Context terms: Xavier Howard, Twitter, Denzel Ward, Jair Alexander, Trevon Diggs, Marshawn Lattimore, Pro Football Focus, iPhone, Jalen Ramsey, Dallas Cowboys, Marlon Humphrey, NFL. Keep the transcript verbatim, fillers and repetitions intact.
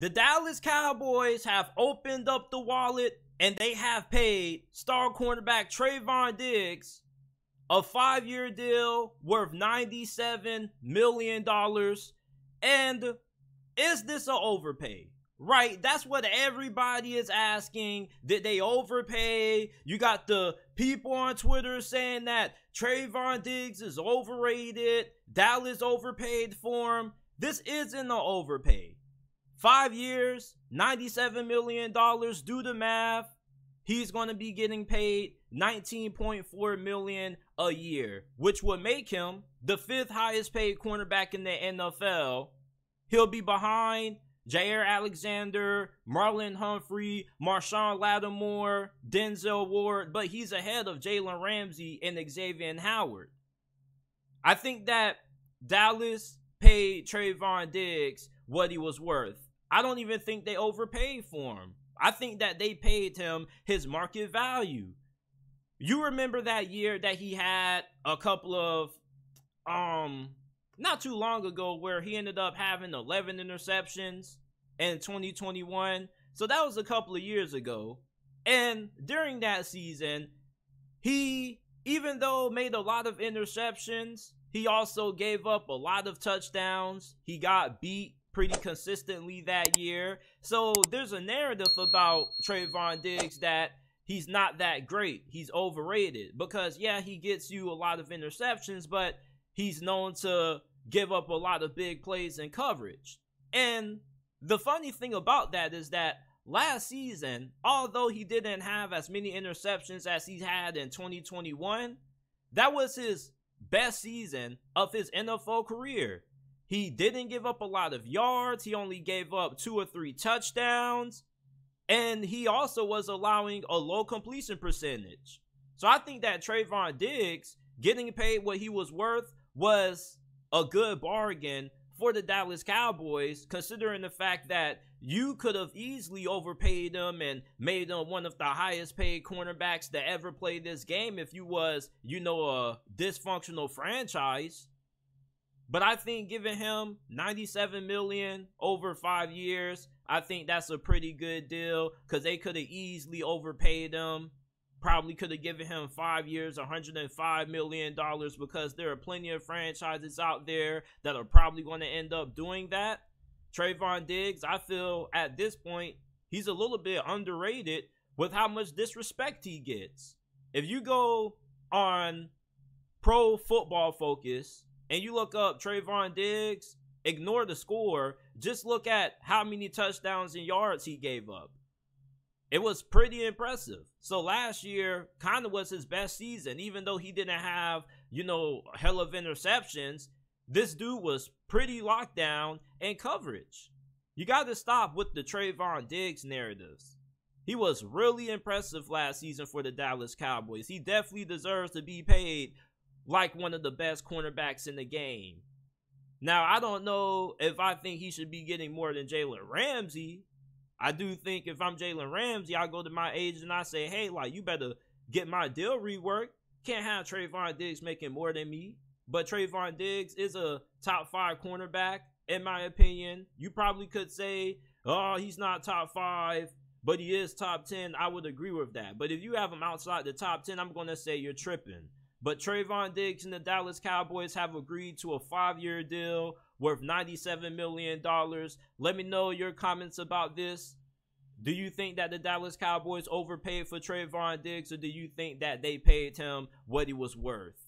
The Dallas Cowboys have opened up the wallet and they have paid star cornerback Trevon Diggs a five-year deal worth ninety-seven million dollars. And is this an overpay? Right? That's what everybody is asking. Did they overpay? You got the people on Twitter saying that Trevon Diggs is overrated. Dallas overpaid for him. This isn't an overpay. Five years, ninety-seven million dollars, do the math. He's going to be getting paid nineteen point four million dollars a year, which would make him the fifth highest paid cornerback in the N F L. He'll be behind Jair Alexander, Marlon Humphrey, Marshawn Lattimore, Denzel Ward, but he's ahead of Jalen Ramsey and Xavier Howard. I think that Dallas paid Trevon Diggs what he was worth. I don't even think they overpaid for him. I think that they paid him his market value. You remember that year that he had a couple of, um, not too long ago, where he ended up having eleven interceptions in twenty twenty-one. So that was a couple of years ago. And during that season, he, even though made a lot of interceptions, he also gave up a lot of touchdowns. He got beat pretty consistently that year. So there's a narrative about Trevon Diggs that he's not that great. He's overrated because, yeah, he gets you a lot of interceptions, but he's known to give up a lot of big plays and coverage. And the funny thing about that is that last season, although he didn't have as many interceptions as he had in twenty twenty-one, that was his best season of his N F L career. He didn't give up a lot of yards. He only gave up two or three touchdowns. And he also was allowing a low completion percentage. So I think that Trevon Diggs getting paid what he was worth was a good bargain for the Dallas Cowboys, considering the fact that you could have easily overpaid him and made him one of the highest paid cornerbacks to ever play this game if you was, you know, a dysfunctional franchise. But I think giving him ninety-seven million dollars over five years, I think that's a pretty good deal because they could have easily overpaid him. Probably could have given him five years, one hundred five million dollars, because there are plenty of franchises out there that are probably going to end up doing that. Trevon Diggs, I feel at this point, he's a little bit underrated with how much disrespect he gets. If you go on Pro Football Focus and you look up Trevon Diggs, ignore the score, just look at how many touchdowns and yards he gave up. It was pretty impressive. So last year kind of was his best season, even though he didn't have, you know, a hell of interceptions. This dude was pretty locked down in coverage. You got to stop with the Trevon Diggs narratives. He was really impressive last season for the Dallas Cowboys. He definitely deserves to be paid like one of the best cornerbacks in the game. Now, I don't know if I think he should be getting more than Jalen Ramsey. I do think if I'm Jalen Ramsey, I go to my agent and I say, hey, like, you better get my deal reworked. Can't have Trevon Diggs making more than me. But Trevon Diggs is a top five cornerback, in my opinion. You probably could say, oh, he's not top five, but he is top ten. I would agree with that. But if you have him outside the top ten, I'm going to say you're tripping. But Trevon Diggs and the Dallas Cowboys have agreed to a five-year deal worth ninety-seven million dollars. Let me know your comments about this. Do you think that the Dallas Cowboys overpaid for Trevon Diggs, or do you think that they paid him what he was worth?